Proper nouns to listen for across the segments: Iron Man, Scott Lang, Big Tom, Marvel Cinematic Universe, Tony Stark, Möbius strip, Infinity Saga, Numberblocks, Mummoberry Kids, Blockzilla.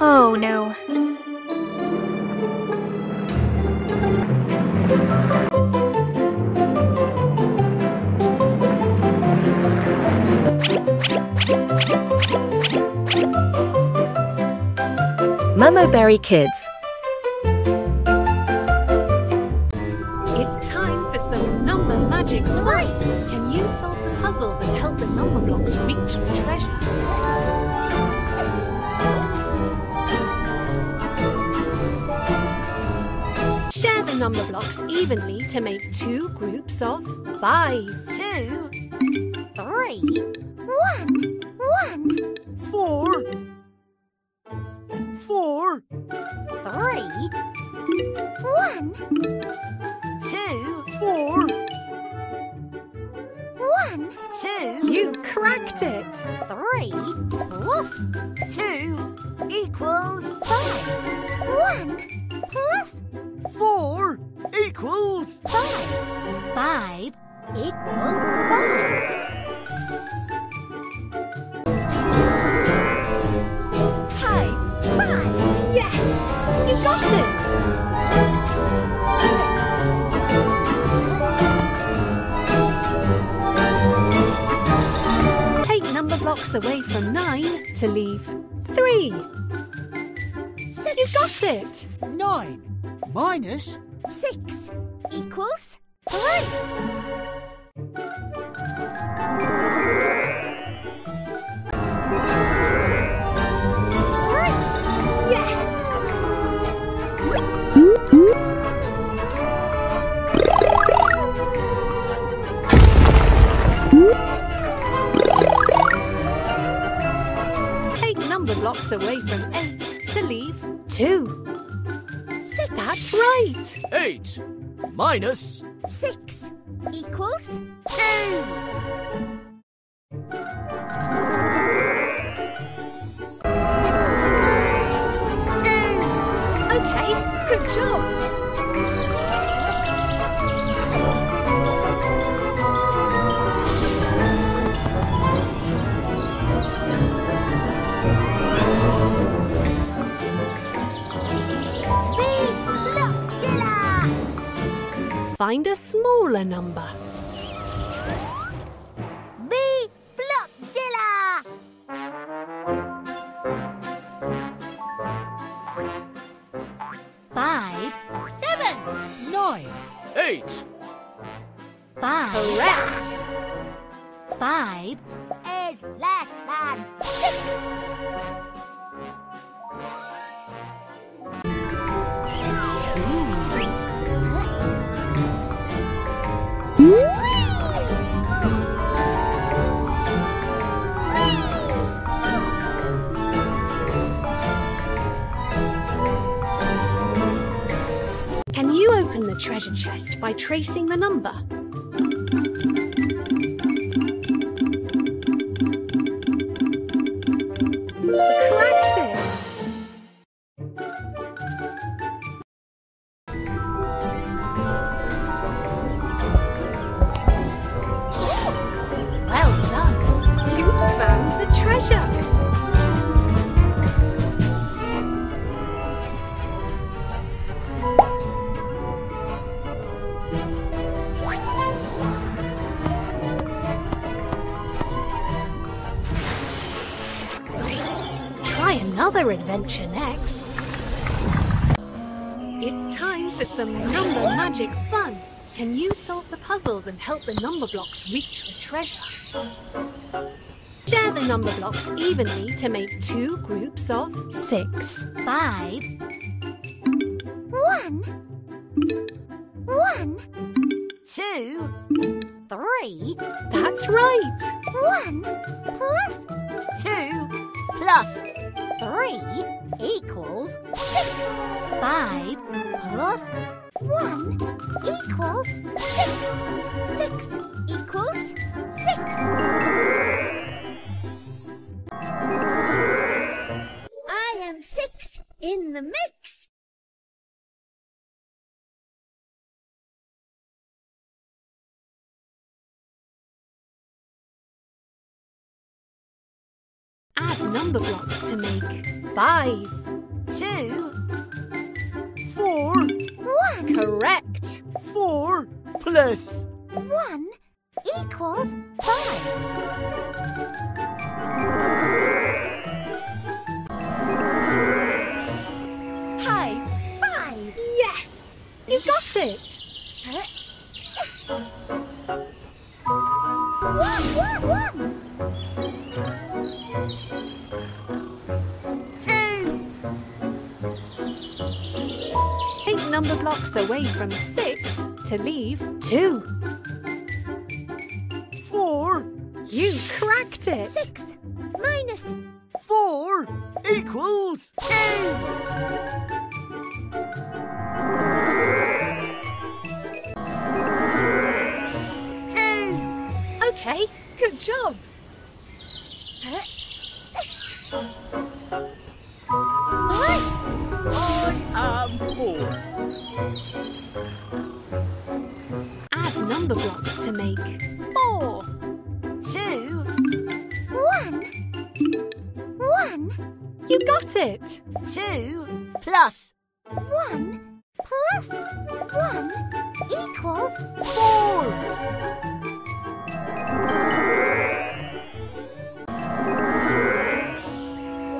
Oh no. Mummoberry Kids. It's time for some number magic fun. Can you solve the puzzles and help the number blocks reach the treasure? Share the number blocks evenly to make 2 groups of 5. 2, 3, 1, 4, 4, 3, 1, 2, 4, 1, 2. You cracked it! 3 plus 2 equals 5. 1 plus 4 equals 5. 5 equals 5. High five! Yes! You got it! Take number blocks away from 9 to leave 3. 6. You got it! 9 minus 6 equals 3. Yes. Take number blocks away from 8 to leave 2. That's right! 8 minus 6 equals 2. Okay, good job! Find a smaller number. Be Blockzilla! Five. 7. 9. 8. 5. Correct. 5 is less than 6. Can you open the treasure chest by tracing the number? 2 adventure next. It's time for some number magic fun. Can you solve the puzzles and help the number blocks reach the treasure? Share the number blocks evenly to make 2 groups of 6. 5, 1, 1, 2, 3. That's right. 1 plus 2 plus 3 equals 6. 5 plus 1 equals 6. 6 equals 6. I am 6 in the mix. Add number blocks to make 5, 2, 4, 1. Correct. 4 plus 1 equals 5. High five! Yes! You got it! Take number blocks away from 6 to leave 2. 4. You cracked it! 6 minus 4 equals 2. Okay, good job. I am 4. Add number blocks to make 4, 2, 1. You got it! 2 plus 1 plus 1 equals 4.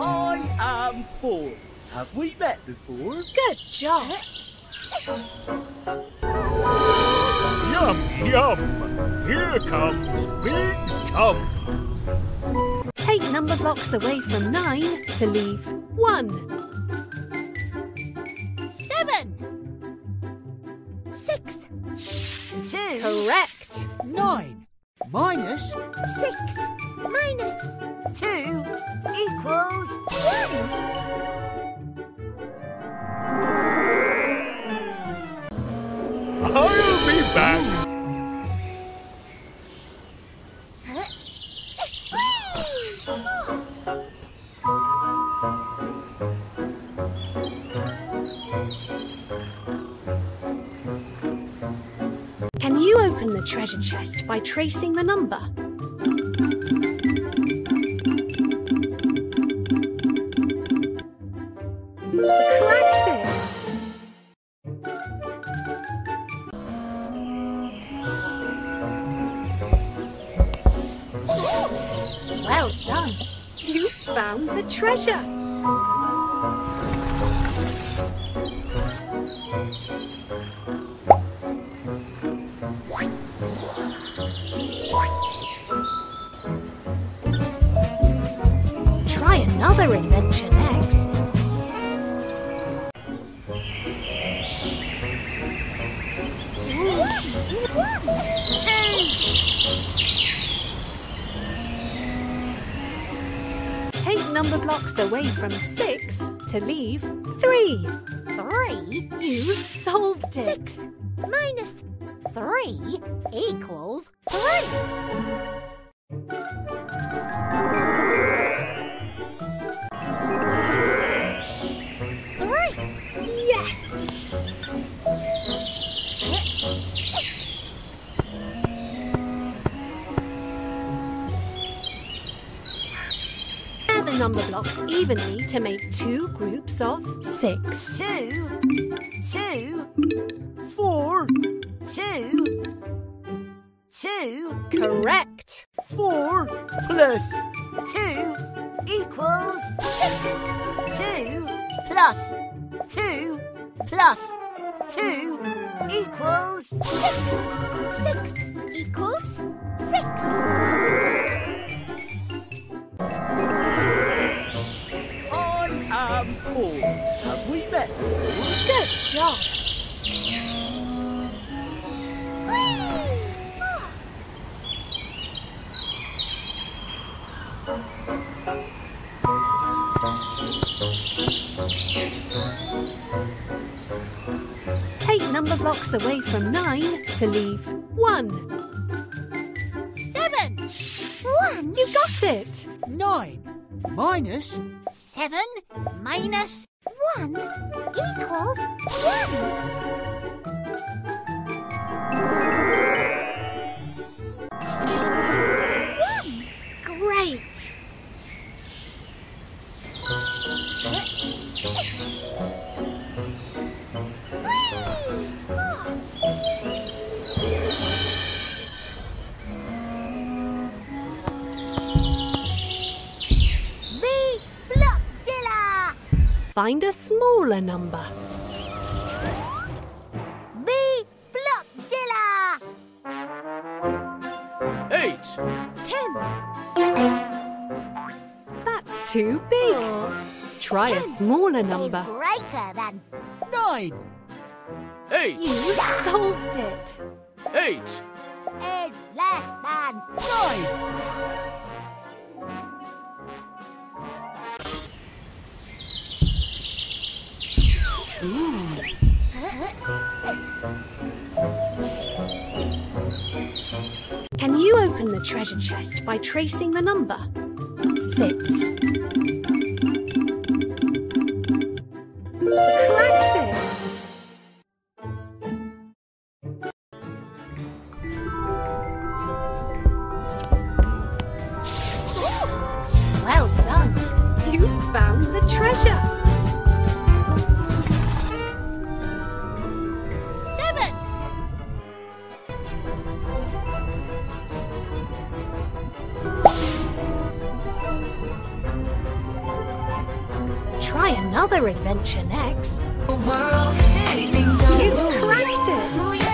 I am 4. Have we met before? Good job! Yum, yum! Here comes Big Tom! Take number blocks away from 9 to leave 1. 7, 6, 2. Correct. 9 minus 6 minus 2 equals 1. I'll be back. Can you open the treasure chest by tracing the number? Cracked it! Well done! You found the treasure! Try another adventure next. Take number blocks away from 6 to leave 3. 3? You solved it! 6 minus 3 equals 3. Yes. Add the number blocks evenly to make 2 groups of 6. 2, 4, 2. Correct. 4 plus 2 equals 6. 2 plus 2 plus 2 equals 6. 6 equals 6. I am 4. Have we met? Good job. Take number blocks away from 9 to leave 1. 7, 1. You got it! 9 minus 7 minus 1 equals 1. Great! B. Blockzilla. Find a smaller number. B. Blockzilla. 8. 10. That's too big. Try a smaller number. Is greater than 9. 8. You solved it. 8 is less than 9. Can you open the treasure chest by tracing the number? 6. Try another adventure next. You've cracked it!